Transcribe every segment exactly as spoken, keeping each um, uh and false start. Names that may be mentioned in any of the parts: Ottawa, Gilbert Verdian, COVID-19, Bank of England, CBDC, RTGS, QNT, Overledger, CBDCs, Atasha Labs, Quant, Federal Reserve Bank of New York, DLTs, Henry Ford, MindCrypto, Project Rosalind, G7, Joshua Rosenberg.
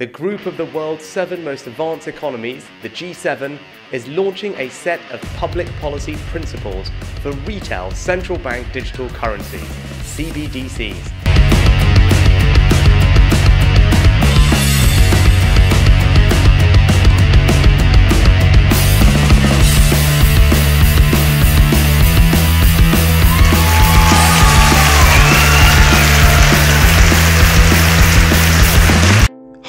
The group of the world's seven most advanced economies, the G seven, is launching a set of public policy principles for retail central bank digital currencies, C B D Cs.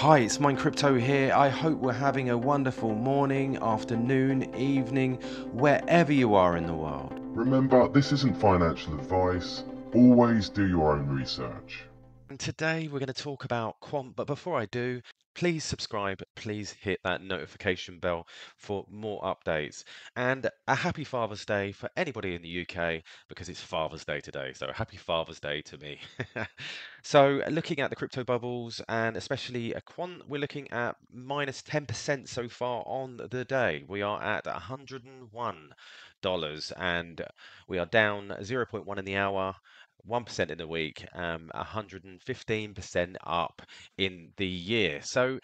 Hi, it's MindCrypto here. I hope we're having a wonderful morning, afternoon, evening, wherever you are in the world. Remember, this isn't financial advice. Always do your own research. And today we're going to talk about Quant, but before I do, please subscribe, please hit that notification bell for more updates. And a happy Father's Day for anybody in the U K, because it's Father's Day today, so happy Father's Day to me. So looking at the crypto bubbles, and especially a Quant, we're looking at minus ten percent so far on the day. We are at one hundred and one dollars, and we are down zero point one in the hour, one percent in the week, um, one hundred and fifteen percent up in the year. So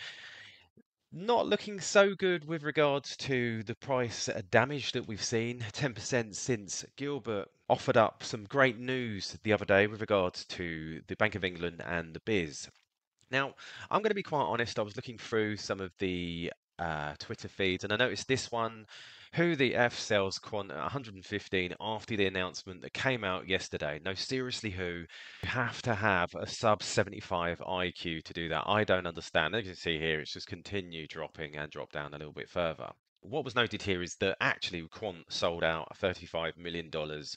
not looking so good with regards to the price damage that we've seen, ten percent since Gilbert offered up some great news the other day with regards to the Bank of England and the biz. Now, I'm going to be quite honest, I was looking through some of the uh, Twitter feeds, and I noticed this one, who the F sells Quant at one hundred and fifteen after the announcement that came out yesterday. No, seriously, who? You have to have a sub seventy-five I Q to do that. I don't understand. As you can see here, it's just continue dropping and drop down a little bit further. What was noted here is that actually Quant sold out thirty-five million dollars,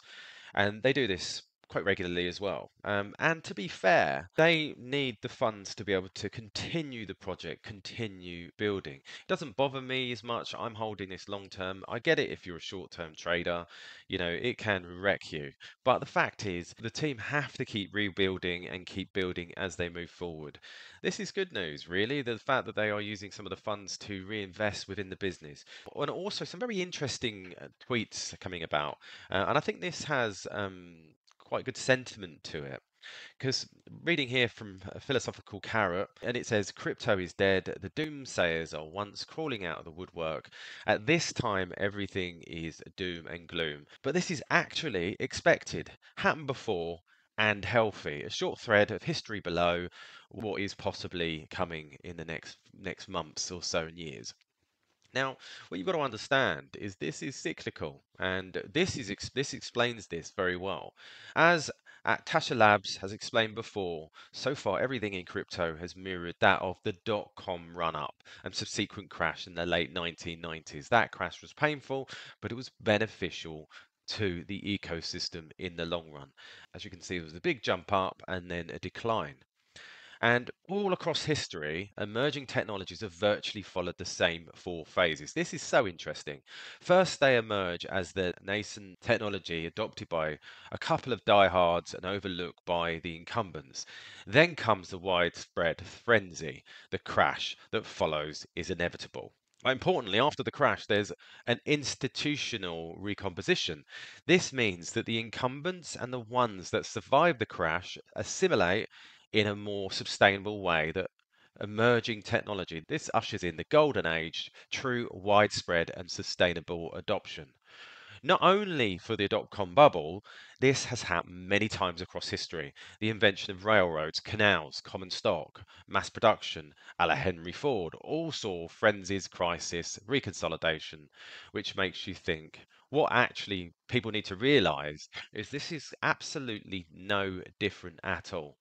and they do this quite regularly as well. Um, and to be fair, they need the funds to be able to continue the project, continue building. It doesn't bother me as much. I'm holding this long term. I get it if you're a short-term trader, you know, it can wreck you. But the fact is, the team have to keep rebuilding and keep building as they move forward. This is good news, really, the fact that they are using some of the funds to reinvest within the business. And also some very interesting tweets coming about. Uh, and I think this has um, quite good sentiment to it, because reading here from a philosophical carrot, and it says, "Crypto is dead. The doomsayers are once crawling out of the woodwork. At this time, everything is doom and gloom. But this is actually expected, happened before, and healthy. A short thread of history below what is possibly coming in the next next months or so and years." Now, what you've got to understand is this is cyclical, and this is this explains this very well. As Atasha Labs has explained before, so far everything in crypto has mirrored that of the dot-com run-up and subsequent crash in the late nineteen nineties. That crash was painful, but it was beneficial to the ecosystem in the long run. As you can see, there was a big jump up and then a decline. And all across history, emerging technologies have virtually followed the same four phases. This is so interesting. First, they emerge as the nascent technology adopted by a couple of diehards and overlooked by the incumbents. Then comes the widespread frenzy. The crash that follows is inevitable. But importantly, after the crash, there's an institutional recomposition. This means that the incumbents and the ones that survive the crash assimilate in a more sustainable way that emerging technology. This ushers in the golden age, true, widespread and sustainable adoption. Not only for the dot-com bubble, this has happened many times across history. The invention of railroads, canals, common stock, mass production, a la Henry Ford, all saw frenzies, crisis, reconsolidation, which makes you think, what actually people need to realise is this is absolutely no different at all.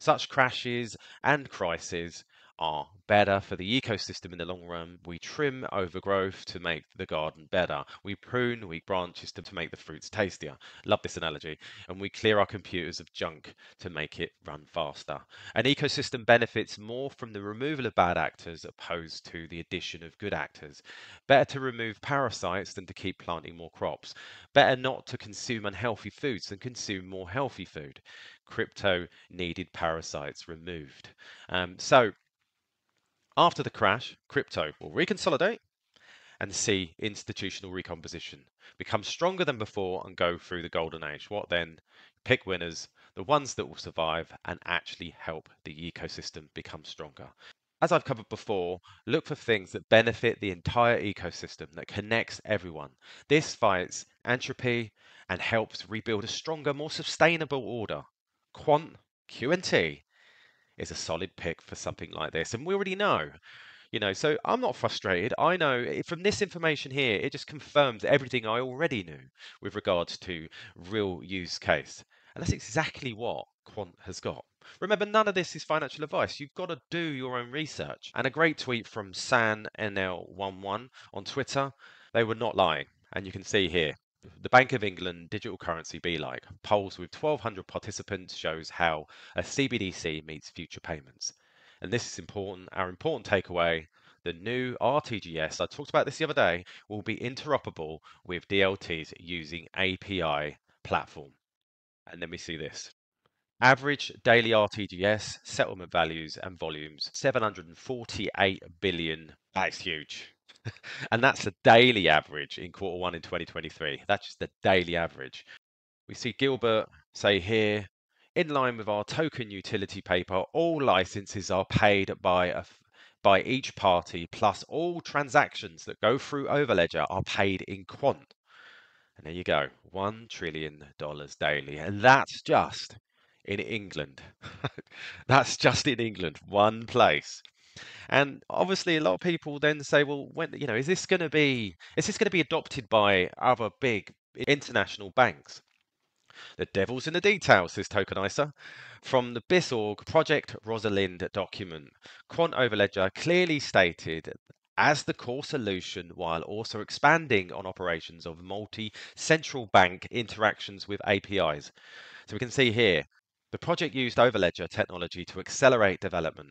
Such crashes and crises are better for the ecosystem in the long run. We trim overgrowth to make the garden better. We prune weak branches to make the fruits tastier. Love this analogy. And we clear our computers of junk to make it run faster. An ecosystem benefits more from the removal of bad actors opposed to the addition of good actors. Better to remove parasites than to keep planting more crops. Better not to consume unhealthy foods than consume more healthy food. Crypto needed parasites removed. Um, so after the crash, crypto will reconsolidate and see institutional recomposition, become stronger than before and go through the golden age. What then? Pick winners, the ones that will survive and actually help the ecosystem become stronger. as I've covered before, look for things that benefit the entire ecosystem, that connects everyone. This fights entropy and helps rebuild a stronger, more sustainable order. Quant, Q N T, is a solid pick for something like this. And we already know, you know, so I'm not frustrated. I know from this information here, it just confirms everything I already knew with regards to real use case. And that's exactly what Quant has got. Remember, none of this is financial advice. You've got to do your own research. And a great tweet from San N L eleven on Twitter, they were not lying. And you can see here, the Bank of England digital currency be like polls with twelve hundred participants shows how a C B D C meets future payments. And this is important. Our important takeaway, the new R T G S, I talked about this the other day, will be interoperable with D L Ts using A P I platform. And then we see this. Average daily R T G S settlement values and volumes, seven hundred forty-eight billion. That's huge. And that's the daily average in quarter one in twenty twenty-three. That's just the daily average. We see Gilbert say here, in line with our token utility paper, all licenses are paid by, a, by each party, plus all transactions that go through Overledger are paid in Quant. And there you go, one trillion dollars daily. And that's just in England. That's just in England, one place. And obviously a lot of people then say, well, when, you know, is this going to be, is this going to be adopted by other big international banks? The devil's in the details, this tokenizer. From the BIS dot org Project Rosalind document, Quant Overledger clearly stated as the core solution while also expanding on operations of multi-central bank interactions with A P Is. So we can see here, the project used Overledger technology to accelerate development.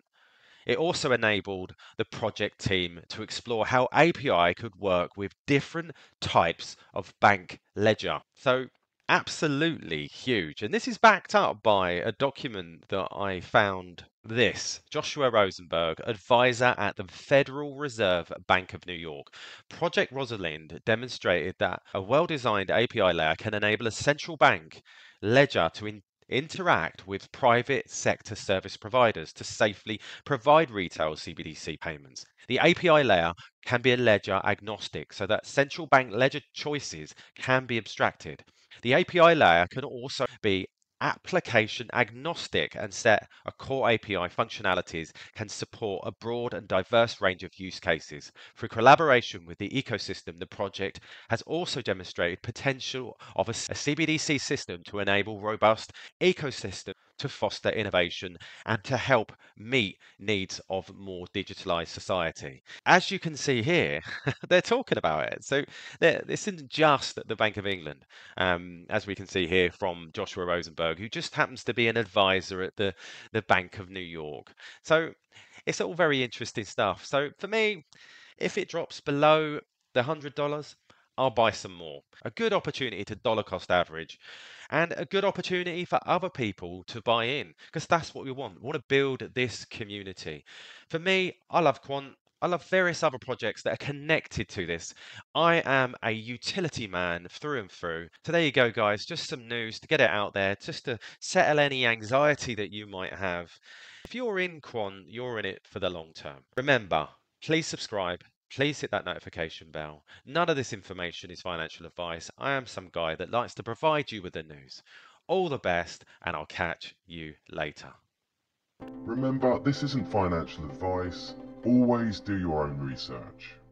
It also enabled the project team to explore how A P I could work with different types of bank ledger. So absolutely huge. And this is backed up by a document that I found. This, Joshua Rosenberg, advisor at the Federal Reserve Bank of New York. Project Rosalind demonstrated that a well-designed A P I layer can enable a central bank ledger to in interact with private sector service providers to safely provide retail C B D C payments. The A P I layer can be a ledger agnostic so that central bank ledger choices can be abstracted. The A P I layer can also be application agnostic and set a core A P I functionalities can support a broad and diverse range of use cases. Through collaboration with the ecosystem, the project has also demonstrated potential of a C B D C system to enable robust ecosystem to foster innovation and to help meet needs of more digitalized society. As you can see here, they're talking about it. So this isn't just the Bank of England, um, as we can see here from Joshua Rosenberg, who just happens to be an advisor at the, the Bank of New York. So it's all very interesting stuff. So for me, if it drops below the one hundred dollars, I'll buy some more. A good opportunity to dollar cost average and a good opportunity for other people to buy in, because that's what we want. We want to build this community. For me, I love Quant. I love various other projects that are connected to this. I am a utility man through and through. So there you go, guys. Just some news to get it out there, just to settle any anxiety that you might have. If you're in Quant, you're in it for the long term. Remember, please subscribe. Please hit that notification bell. None of this information is financial advice. I am some guy that likes to provide you with the news. All the best, and I'll catch you later. Remember, this isn't financial advice. Always do your own research.